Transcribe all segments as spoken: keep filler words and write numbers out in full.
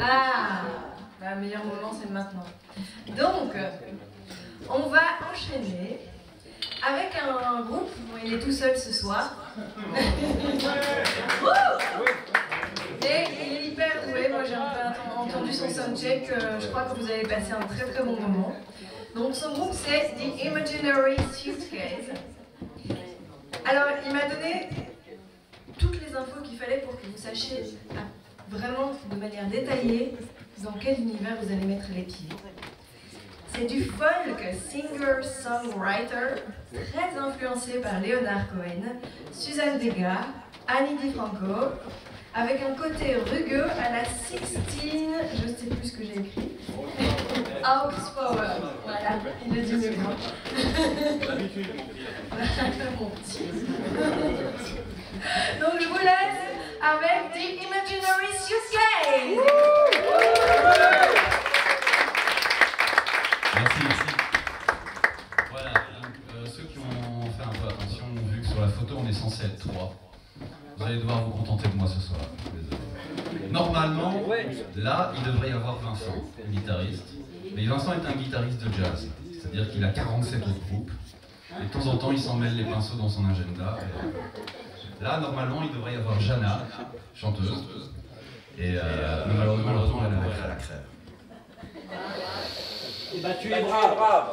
Ah, le meilleur moment, c'est maintenant. Donc, on va enchaîner avec un groupe. Bon, il est tout seul ce soir. Et il est hyper doué. Moi, j'ai entendu son soundcheck. Je crois que vous avez passé un très très bon moment. Donc, son groupe, c'est The Imaginary Suitcase. Alors, il m'a donné toutes les infos qu'il fallait pour que vous sachiez vraiment de manière détaillée dans quel univers vous allez mettre les pieds. C'est du folk singer-songwriter très influencé par Leonard Cohen, Suzanne Degas, Annie DiFranco, avec un côté rugueux à la Sixtine, je sais plus ce que j'ai écrit, House Power, voilà, il le dit mieux que moi. Mon petit. Donc je vous laisse avec The Imaginary Suitcase. Merci, merci. Voilà, donc, euh, ceux qui ont fait un peu attention ont vu que sur la photo on est censé être trois. Vous allez devoir vous contenter de moi ce soir. Désolé. Normalement, là, il devrait y avoir Vincent, le guitariste. Mais Vincent est un guitariste de jazz, c'est-à-dire qu'il a quarante-sept autres groupes. Et de temps en temps, il s'en mêle les pinceaux dans son agenda. Là, normalement, il devrait y avoir Jana, chanteuse, et euh, malheureusement, malheureusement, elle a la, la crève. Et bah, tu es brave, brave.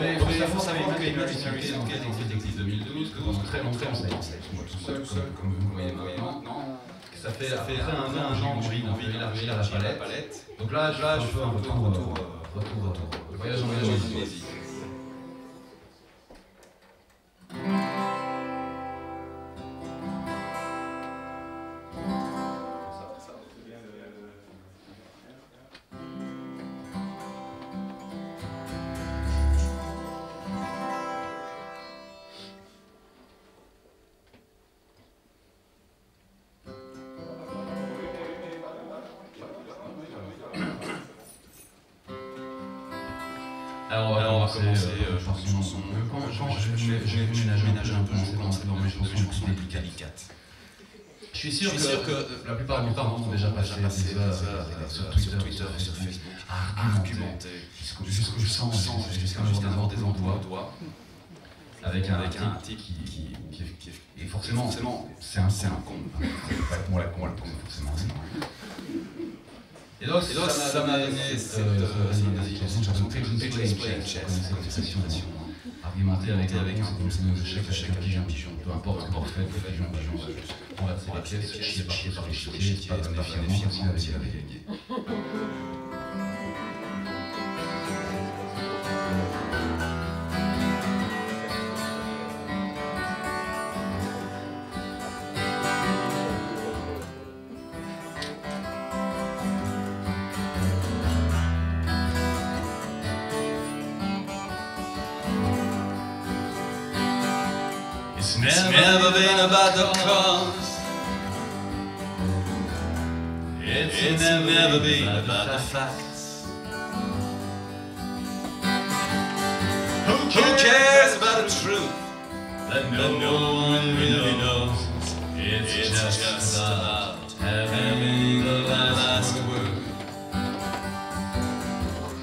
Mais premièrement, ça m'est fait une activité d'enquête existe deux mille douze, que dans ce très long terme, ça a été moi tout seul, comme vous voyez maintenant. Ça fait un an que j'ai envie d'élargir la palette. Donc là, je fais un retour, retour, retour, retour. Le voyage en Indonésie. Je suis sûr, je suis sûr que, que la plupart d'entre nous ont déjà passé des heures sur Twitter, Twitter et sur Facebook à argumenter jusqu'au sens, jusqu'à avoir des endroits, avec un petit qui, qui, qui, qui, qui... Et forcément, c'est un, un con. Pas que moi, la con, la con, forcément. Et donc, ça m'a amené cette chanson que je ne sais pas expliquer. Argumenter avec un concept de chèque à chèque à pigeon, peu importe, peu importe, fait, peu pigeon, pigeon, on va tirer la pièce, chier par chier par les chier, c'est pas un défi, un défi, un défi, un défi. Never been about the cause. It's, it's never been about the facts. Who cares about the truth that no one really knows? It's, it's just, just about having the last word.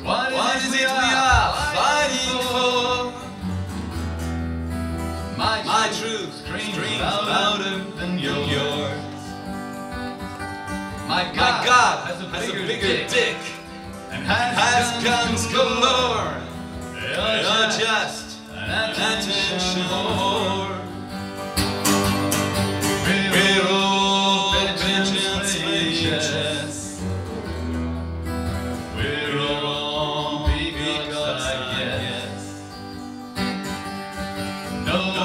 What, what is it we are fighting for? My, my truth. Dreams louder than yours. yours. My God, My God has, a has a bigger dick, dick and has, has guns galore. They are just an attention whore. We're all vengeance legions. We're all because I guess. No, no.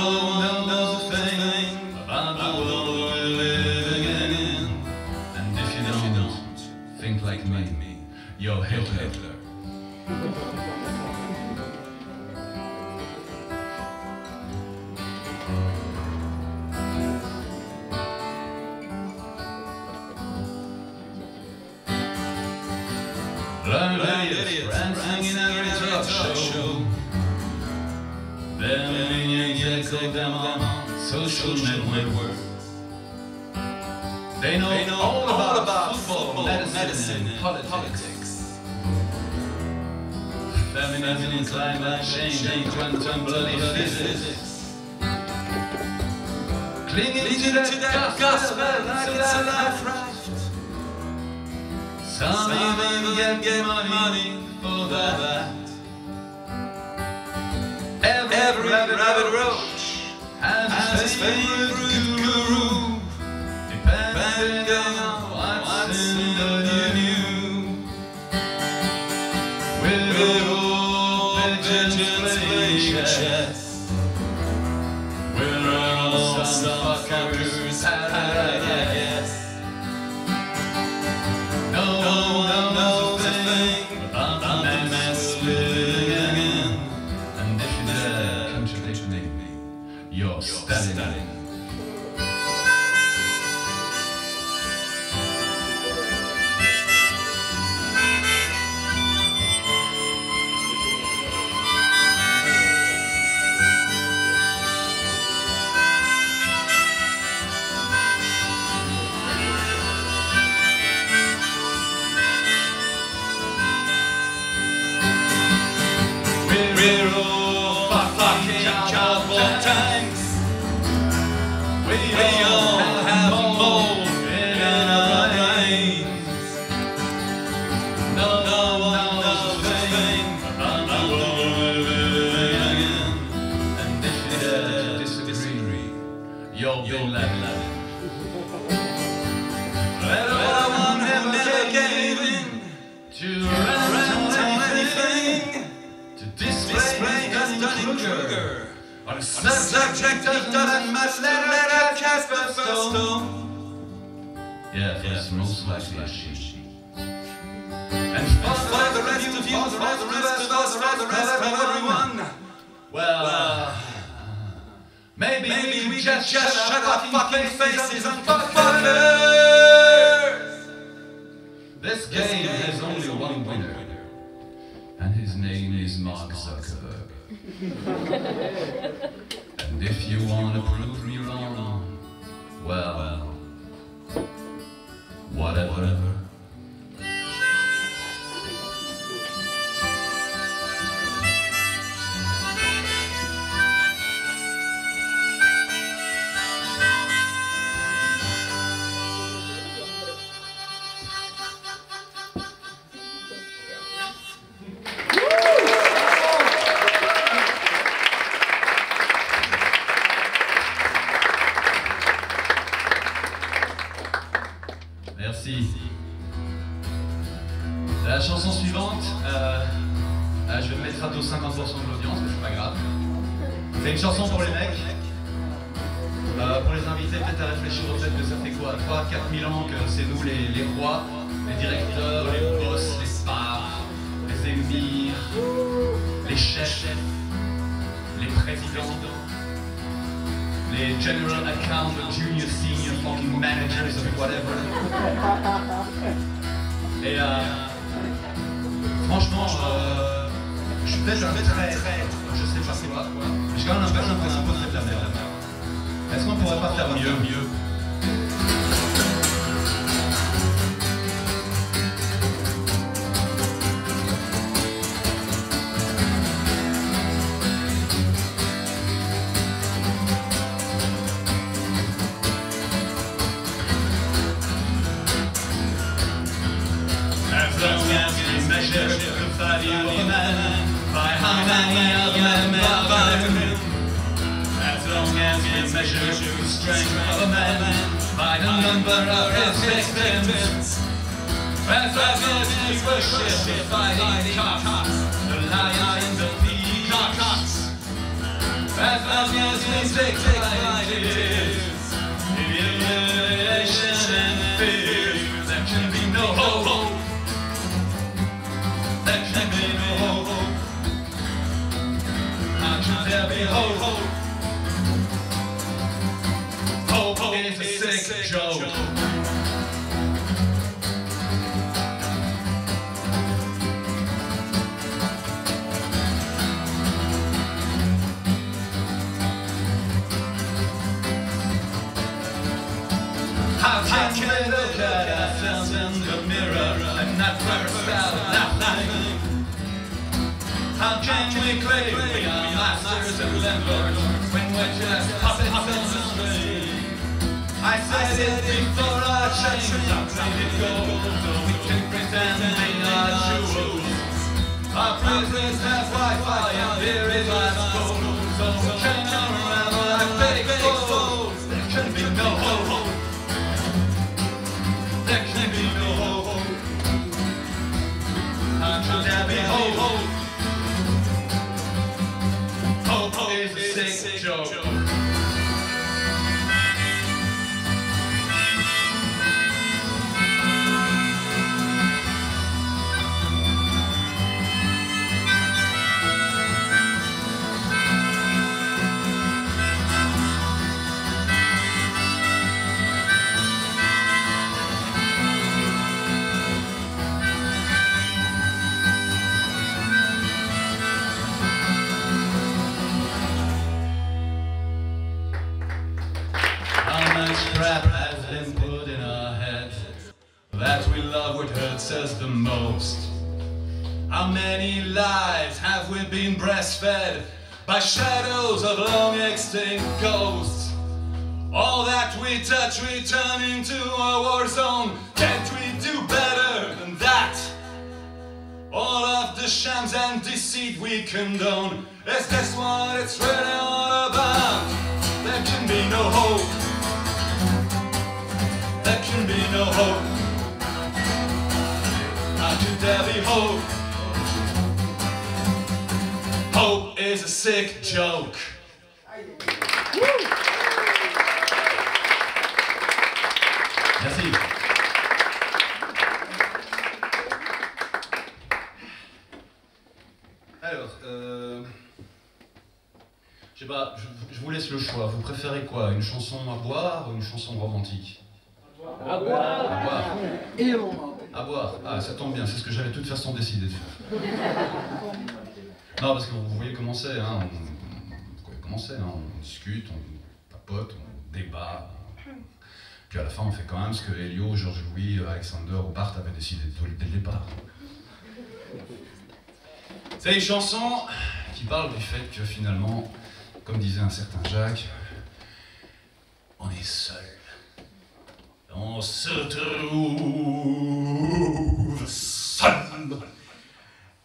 Yo, Hitler. Hitler. Blind idiots prancing in every talk show. They're millions yet they them on social network. They know all about laws, medicine, medicine and politics. politics. Feminism, climate change, and quantum bloody physics. Clinging to that gospel like it's a life raft. Some even get, get my money for that. Every, Every rabbit, rabbit roach has his favorite guru, depending on what's in the new. We're all pigeons playing chess. We're all some fuckers, I guess. No one knows a thing about that mess living again. And if you dare contradict me, you're standing. Subject doesn't match Leonard Cohen. Yeah, yes, most likely a she. And for the rest of you, for the rest of us, for the rest of everyone, well, maybe we just shut our fucking faces and fuck fuckers! This game has only one winner, and his name is Mark Zuckerberg. And if you want to prove me wrong, well, whatever. La chanson suivante, euh, euh, je vais me mettre à dos cinquante pour cent de l'audience, mais c'est pas grave. C'est une chanson pour les mecs. Euh, pour les invités, peut-être à réfléchir au fait que ça fait quoi, trois à quatre mille ans que c'est nous les, les rois, les directeurs, les boss, les stars, les émirs, les chefs, les présidents, les general account, junior, senior, fucking managers, whatever. Et euh, franchement, euh, je suis peut-être un traître, je sais pas c'est quoi, mais j'ai quand même l'impression qu'on a un peu fait de la merde. Est-ce qu'on pourrait pas faire mieux, mieux ? How can we look at ourselves in the mirror? anything for our change. If you're older, we can pretend they are true. Our prisoners have Wi-Fi and beer in our schools. So we can have our fake fools. There can be no hope. There can be no hope. How can there be hope? Hope is a sick joke. Says the most. How many lives have we been breastfed by shadows of long extinct ghosts? All that we touch we turn into a war zone. Can't we do better than that? All of the shams and deceit we condone, is this what it's really all about? There can be no hope. There can be no hope. How could there be hope? Hope is a sick joke. Merci. Alors, euh, je sais pas, je, je vous laisse le choix. Vous préférez quoi? Une chanson à boire ou une chanson romantique? À boire. À boire. Et on... À boire. Ah, ça tombe bien, c'est ce que j'avais de toute façon décidé de faire. Non, parce que vous voyez comment c'est, hein. Vous voyez comment c'est, hein. On discute, on papote, on débat. Puis à la fin, on fait quand même ce que Elio, Georges-Louis, Alexander ou Barthes avaient décidé dès le départ. C'est une chanson qui parle du fait que finalement, comme disait un certain Jacques, on est seul. On se trouve seul.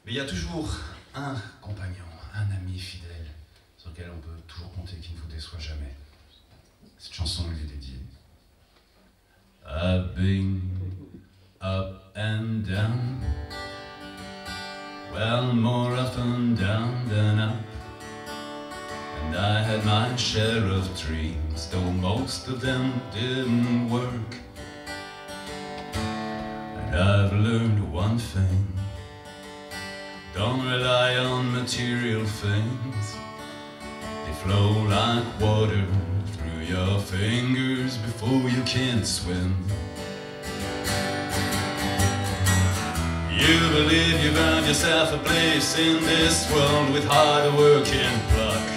Mais il y a toujours un compagnon, un ami fidèle, sur lequel on peut toujours compter, qui ne vous déçoit jamais. Cette chanson lui est dédiée. I've been up and down, well more often down than up, and I had my share of dreams, though most of them didn't work. And I've learned one thing, don't rely on material things. They flow like water through your fingers before you can swim. You believe you've earned yourself a place in this world with hard work and pluck.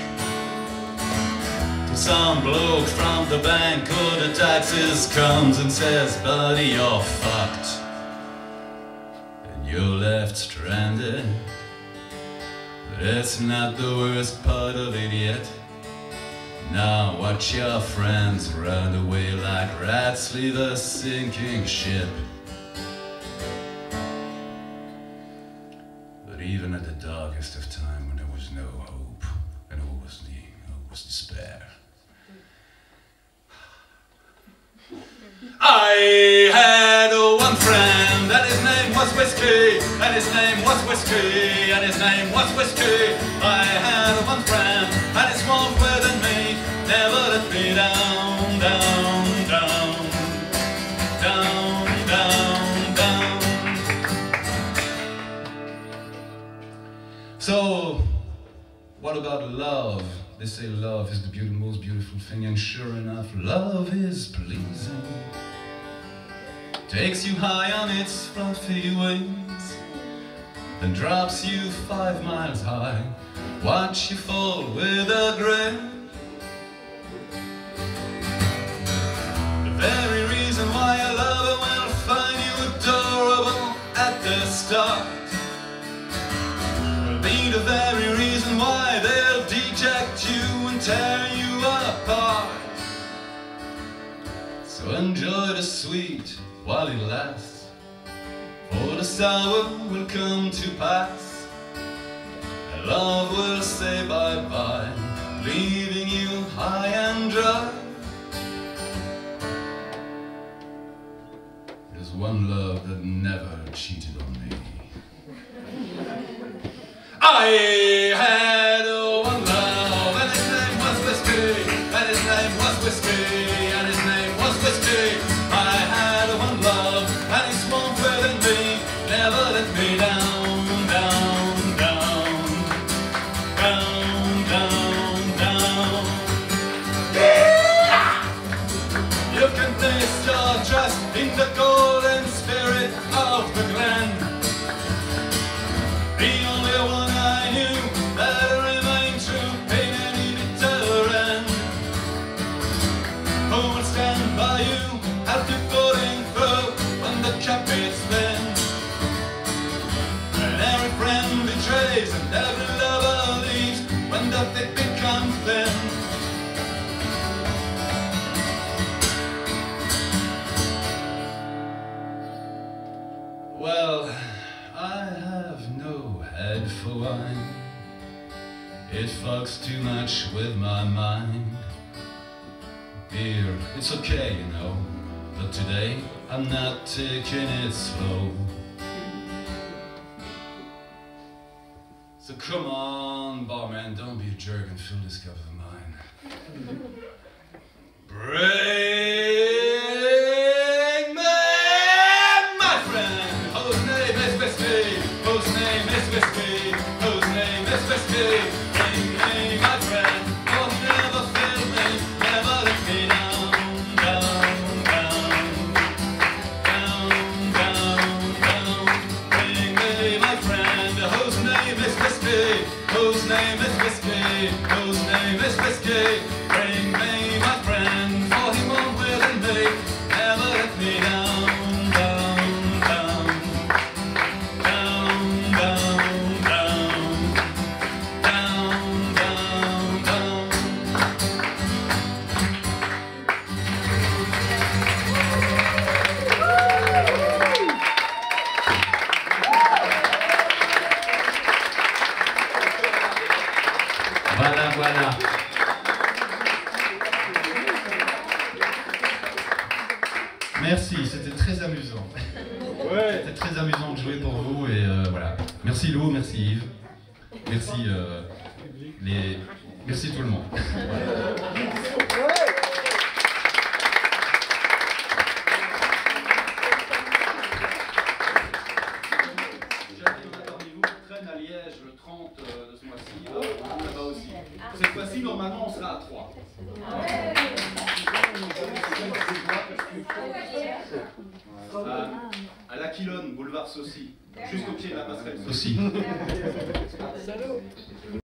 Some bloke from the bank or the taxes comes and says, buddy, you're fucked. And you're left stranded. But that's not the worst part of it yet. Now watch your friends run away like rats, leave a sinking ship. But even at the darkest of time, when there was no hope and all was near, all was despair, I had one friend, and his name was Whiskey, and his name was Whiskey, and his name was Whiskey. I had one friend, and he smoked within me, never let me down, down, down, down, down, down. So, what about love? They say love is the beautiful, most beautiful thing, and sure enough, love is pleasing. Takes you high on its fluffy wings, then drops you five miles high. Watch you fall with a grin. The very reason why a lover will find you adorable at the start will be the very reason why they'll deject you and tear you apart. So Enjoy the sweet while it lasts, for the sour will come to pass, and love will say bye-bye, leaving you high and dry. There's one love that never cheated on me. I had one love, and his name was Whiskey, and his name was Whiskey, and his name was Whiskey. I had one love, and he swung within me, never let me down, down, down, down, down, down. Yeah! You can place your trust in the golden spirit of the Glen. Well, I have no head for wine. It fucks too much with my mind. Beer, it's okay, you know, but today I'm not taking it slow. So come on, barman, don't be a jerk and fill this cup of mine. Bring me my friend, whose name is Whiskey, whose name is Whiskey, whose name is Whiskey. Bring me my friend, who never failed me, never let me down, down, down, down, down, down. Bring me my friend, whose name is Whiskey. Whose name is Whiskey? Whose name is Whiskey? Bring me my friend, for he won't willingly ever let me down, down, down, down, down, down, down, down, down, down. Voilà, voilà. Merci, c'était très amusant. Ouais. C'était très amusant de jouer pour vous et euh, voilà. Merci Lou, merci Yves, merci euh, les, merci tout le monde. Cette fois-ci, normalement, on sera à trois. Euh, à la Quilonne, boulevard Saucy, juste au pied de la passerelle Saucy.